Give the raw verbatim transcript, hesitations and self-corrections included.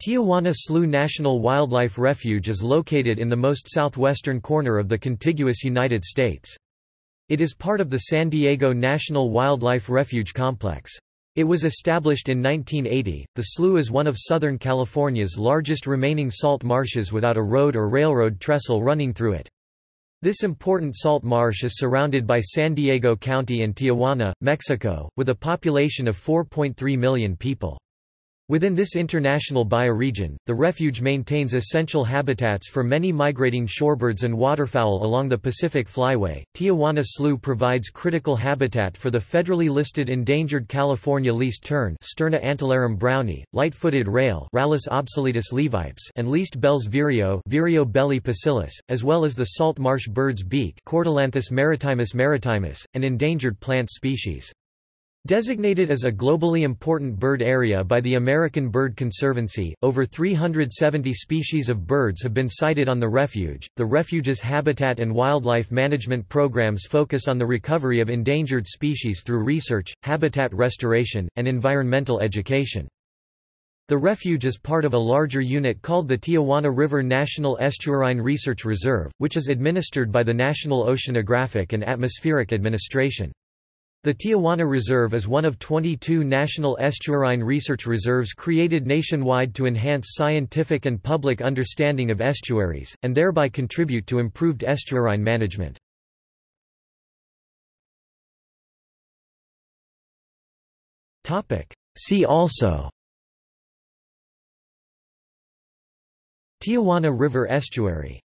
Tijuana Slough National Wildlife Refuge is located in the most southwestern corner of the contiguous United States. It is part of the San Diego National Wildlife Refuge Complex. It was established in nineteen eighty. The slough is one of Southern California's largest remaining salt marshes without a road or railroad trestle running through it. This important salt marsh is surrounded by San Diego County and Tijuana, Mexico, with a population of four point three million people. Within this international bioregion, the refuge maintains essential habitats for many migrating shorebirds and waterfowl along the Pacific Flyway. Tijuana Slough provides critical habitat for the federally listed endangered California least tern, Sterna antillarum browni, light-footed rail, Rallus obsoletus levipes, and least Bell's vireo, Vireo bellii pusillus, as well as the salt marsh bird's beak, Cordylanthus maritimus maritimus, an endangered plant species. Designated as a globally important bird area by the American Bird Conservancy, over three hundred seventy species of birds have been cited on the refuge. The refuge's habitat and wildlife management programs focus on the recovery of endangered species through research, habitat restoration, and environmental education. The refuge is part of a larger unit called the Tijuana River National Estuarine Research Reserve, which is administered by the National Oceanographic and Atmospheric Administration. The Tijuana Reserve is one of twenty-two National Estuarine Research Reserves created nationwide to enhance scientific and public understanding of estuaries, and thereby contribute to improved estuarine management. See also: Tijuana River Estuary.